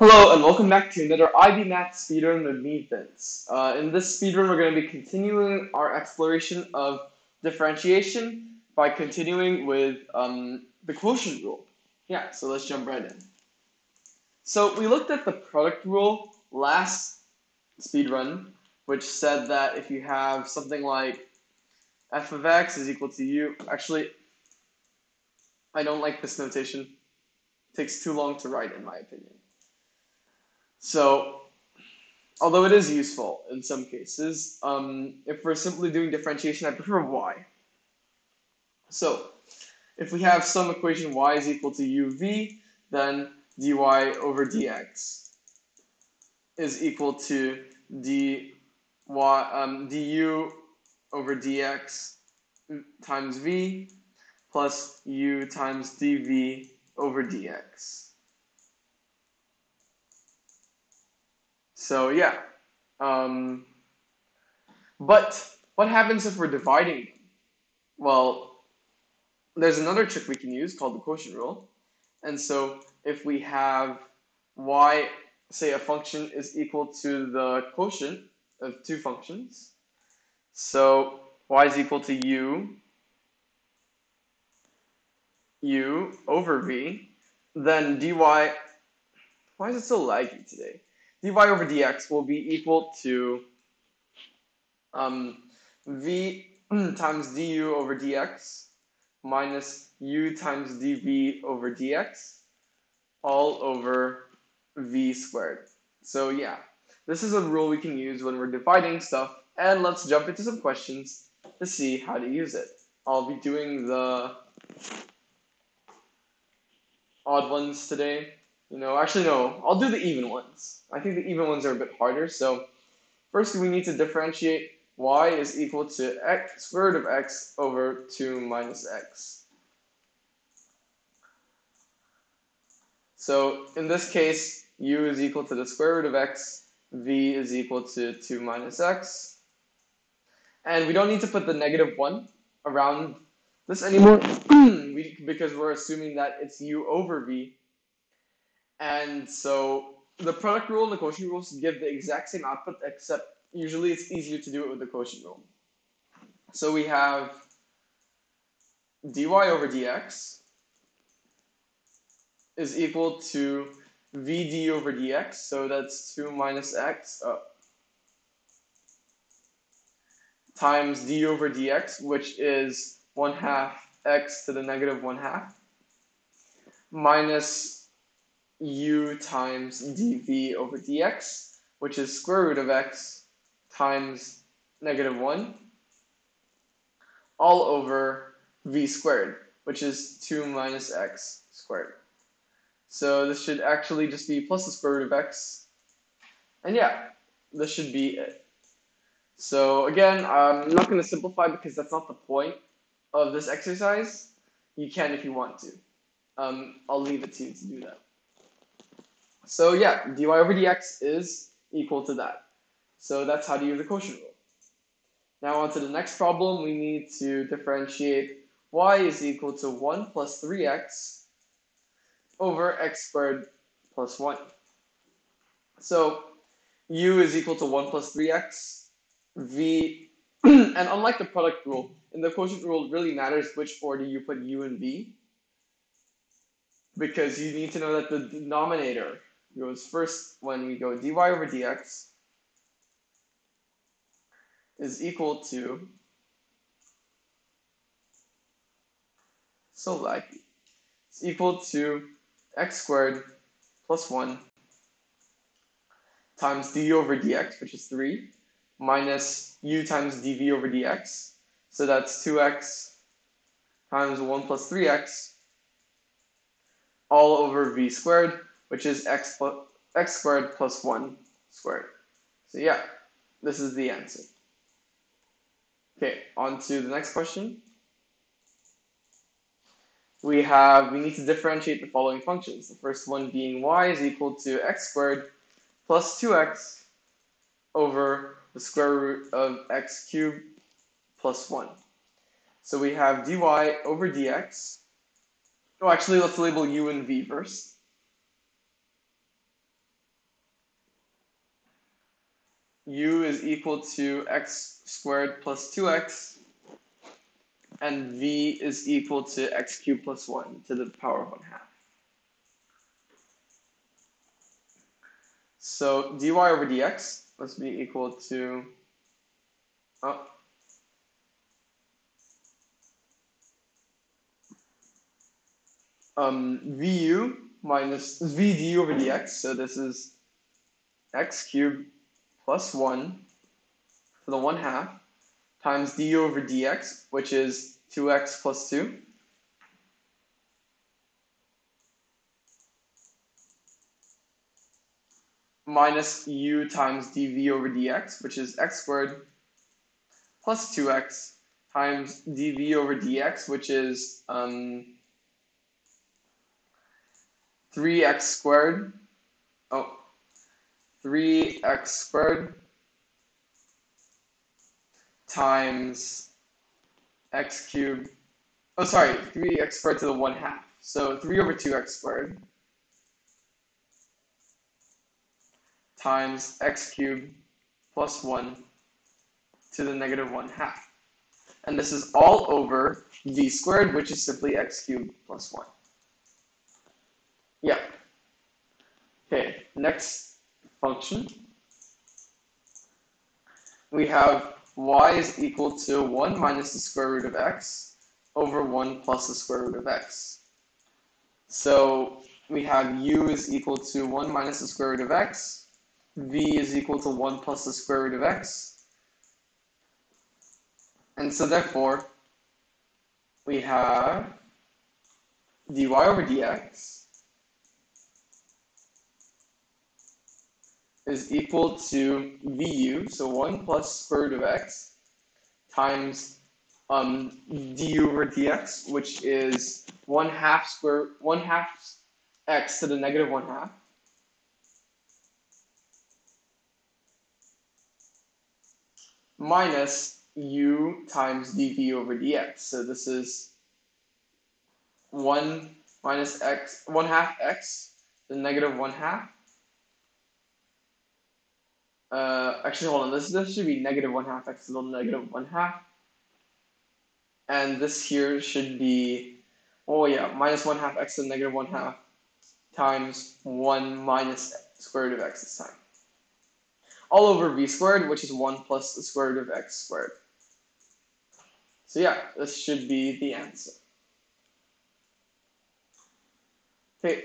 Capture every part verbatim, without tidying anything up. Hello and welcome back to another I B Math speedrun with me, Vince. Uh, in this speedrun, we're going to be continuing our exploration of differentiation by continuing with um, the quotient rule. Yeah, so let's jump right in. So we looked at the product rule last speedrun, which said that if you have something like f of x is equal to u. Actually, I don't like this notation. It takes too long to write, in my opinion. So, although it is useful in some cases, um, if we're simply doing differentiation, I prefer y. So, if we have some equation y is equal to uv, then dy over dx is equal to dy, um, du over dx times v plus u times dv over dx. So yeah, um, but what happens if we're dividing them? Well, there's another trick we can use called the quotient rule. And so if we have y, say a function is equal to the quotient of two functions. So y is equal to u, u over v, then dy, why is it so laggy today? dy over dx will be equal to um, v times du over dx minus u times dv over dx all over v squared. So yeah, this is a rule we can use when we're dividing stuff, and let's jump into some questions to see how to use it. I'll be doing the odd ones today. You know, actually no, I'll do the even ones. I think the even ones are a bit harder. So first we need to differentiate y is equal to x squared of x over two minus x. So in this case, u is equal to the square root of x, v is equal to two minus x. And we don't need to put the negative one around this anymore we, because we're assuming that it's u over v. And so the product rule and the quotient rules give the exact same output, except usually it's easier to do it with the quotient rule. So we have dy over dx is equal to vd over dx, so that's two minus x oh, times d over dx, which is one half x to the negative one half, minus u times dv over dx, which is square root of x times negative one, all over v squared, which is two minus x squared. So this should actually just be plus the square root of x. And yeah, this should be it. So again, I'm not going to simplify because that's not the point of this exercise. You can if you want to. Um, I'll leave it to you to do that. So yeah, dy over dx is equal to that. So that's how to use the quotient rule. Now on to the next problem, we need to differentiate y is equal to one plus three x over x squared plus one. So u is equal to one plus three x, v, and unlike the product rule, in the quotient rule it really matters which order you put u and v, because you need to know that the denominator goes first when we go dy over dx is equal to, so like, it's equal to x squared plus one times d over dx, which is three, minus u times dv over dx. So that's two x times one plus three x all over v squared, which is x plus x squared plus one squared. So yeah, this is the answer. Okay, on to the next question. We have, we need to differentiate the following functions. The first one being y is equal to x squared plus two x over the square root of x cubed plus one. So we have dy over dx. Oh, actually, let's label u and v first. u is equal to x squared plus two x, and v is equal to x cubed plus one to the power of one half. So dy over dx must be equal to, oh, um, vu minus vdu over dx, so this is x cubed plus one for the one half times du over dx, which is two x plus two. Minus u times dv over dx, which is x squared plus two x times dv over dx, which is um, three x squared. Oh, three x squared times x cubed. Oh, sorry, three x squared to the one half. So three over two x squared times x cubed plus one to the negative one half. And this is all over v squared, which is simply x cubed plus one. Yeah. Okay, next function. We have y is equal to one minus the square root of x over one plus the square root of x. So we have u is equal to one minus the square root of x. V is equal to one plus the square root of x. And so therefore, we have dy over dx is equal to vu, so one plus square root of x, times um, du over dx, which is one half square, one half x to the negative one half. Minus u times dv over dx. So this is one minus x, one half x, the negative one half. Uh, actually, hold on. This this should be negative one half x to the negative one half, and this here should be, oh yeah, minus one half x to the negative one half times one minus square root of x this time. All over v squared, which is one plus the square root of x squared. So yeah, this should be the answer. Okay.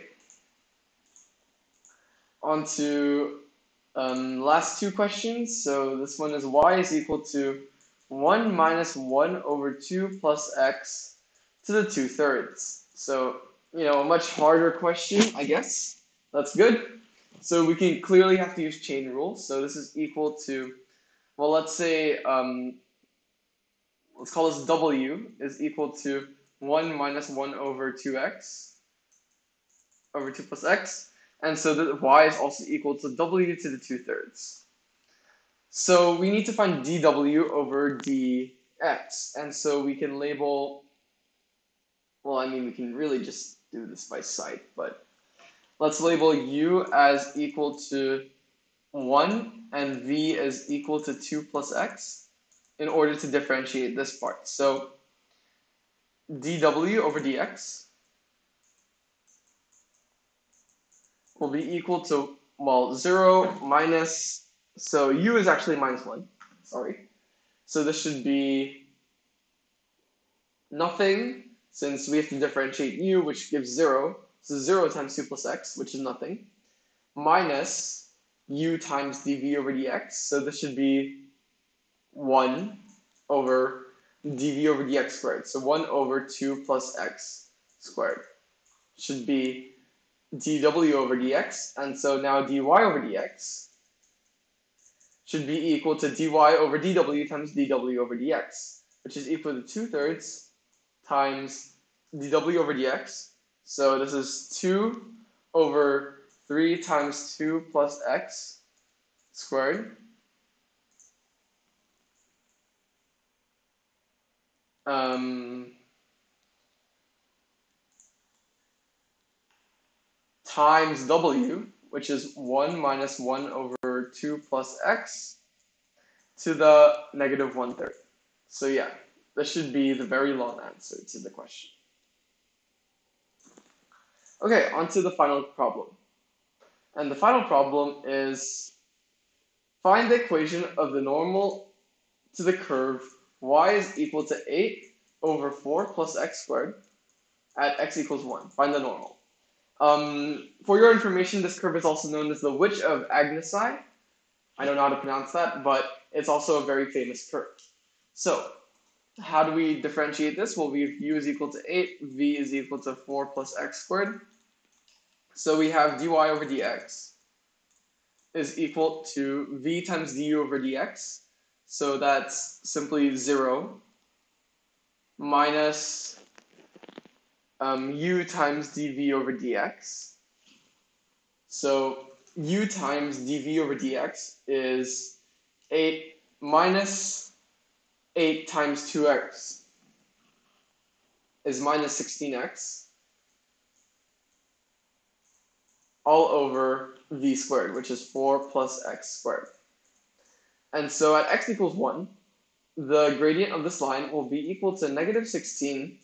On to um, last two questions. So this one is y is equal to one minus one over two plus x to the two thirds. So, you know, a much harder question, I guess. That's good. So we can clearly have to use chain rule. So this is equal to, well, let's say, um, let's call this W is equal to one minus one over two x, over two plus x. And so the y is also equal to W to the two thirds. So we need to find dW over dx. And so we can label, well, I mean, we can really just do this by sight, but let's label u as equal to one and v as equal to two plus x in order to differentiate this part. So dw over dx will be equal to, well, zero minus, so u is actually minus one, sorry. So this should be nothing since we have to differentiate u, which gives zero. So zero times two plus x, which is nothing, minus u times dv over dx. So this should be one over dv over dx squared. So one over two plus x squared should be dw over dx. And so now dy over dx should be equal to dy over dw times dw over dx, which is equal to two thirds times dw over dx. So this is two over three times two plus x squared. Um, times w, which is one minus one over two plus x to the negative one-third. So yeah, this should be the very long answer to the question. Okay, on to the final problem. And the final problem is find the equation of the normal to the curve y is equal to eight over four plus x squared at x equals one. Find the normal. Um, for your information, this curve is also known as the Witch of Agnesi. I don't know how to pronounce that, but it's also a very famous curve. So, how do we differentiate this? Well, we have u is equal to eight, v is equal to four plus x squared. So we have dy over dx is equal to v times du over dx. So that's simply zero minus um, u times dv over dx. So u times dv over dx is eight minus eight times two x is minus sixteen x all over v squared, which is four plus x squared. And so at x equals one, the gradient of this line will be equal to negative sixteen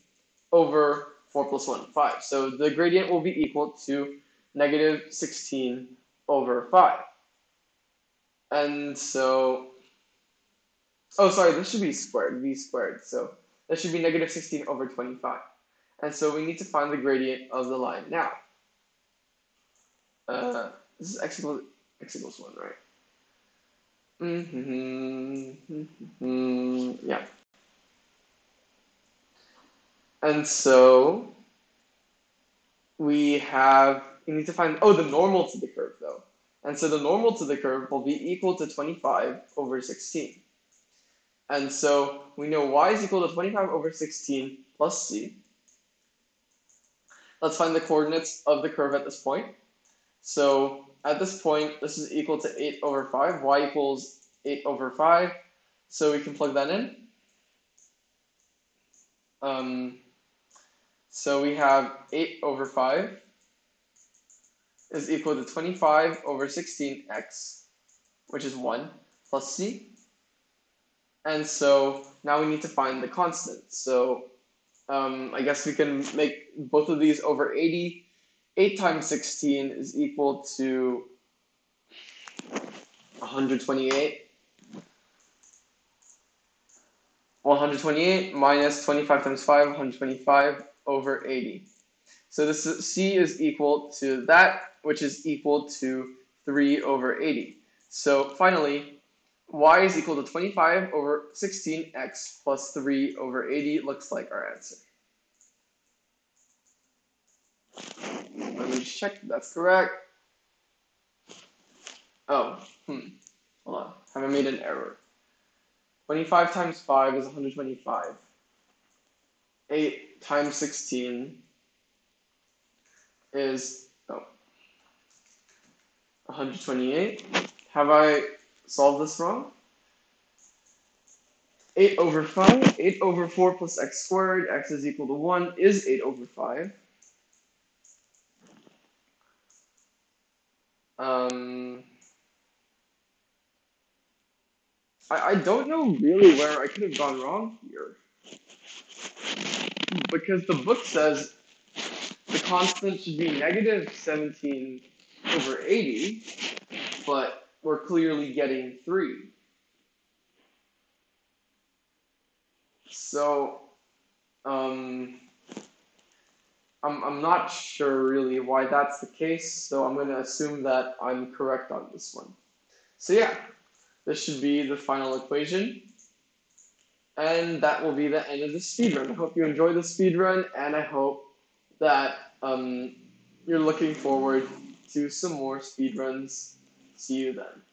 over four plus one, five. So the gradient will be equal to negative sixteen over five. And so, oh, sorry, this should be squared, v squared. So that should be negative sixteen over twenty-five. And so we need to find the gradient of the line now. Uh, this is x equals, x equals one, right? Mm-hmm, mm-hmm, yeah. And so we have, we need to find, oh, the normal to the curve, though. And so the normal to the curve will be equal to twenty-five over sixteen. And so we know y is equal to twenty-five over sixteen plus c. Let's find the coordinates of the curve at this point. So at this point, this is equal to eight over five. Y equals eight over five. So we can plug that in. Um, so we have eight over five is equal to twenty-five over sixteen x, which is one, plus c. And so now we need to find the constant. So um, I guess we can make both of these over eighty. eight times sixteen is equal to one hundred twenty-eight. one hundred twenty-eight minus twenty-five times five, one hundred twenty-five over eighty. So this is, c is equal to that, which is equal to three over eighty. So finally, y is equal to twenty-five over sixteen x plus three over eighty looks like our answer. Let me check if that's correct. Oh, hmm. Hold on. Have I made an error? twenty-five times five is one hundred twenty-five. eight times sixteen is, oh, one hundred twenty-eight. Have I solved this wrong? eight over five, eight over four plus x squared, x is equal to one, is eight over five. Um, I, I don't know really where I could have gone wrong here, because the book says the constant should be negative seventeen over eighty, but we're clearly getting three. So, um, I'm, I'm not sure really why that's the case, so I'm going to assume that I'm correct on this one. So yeah, this should be the final equation. And that will be the end of the speedrun. I hope you enjoyed the speedrun, and I hope that um, you're looking forward to some more speedruns. See you then.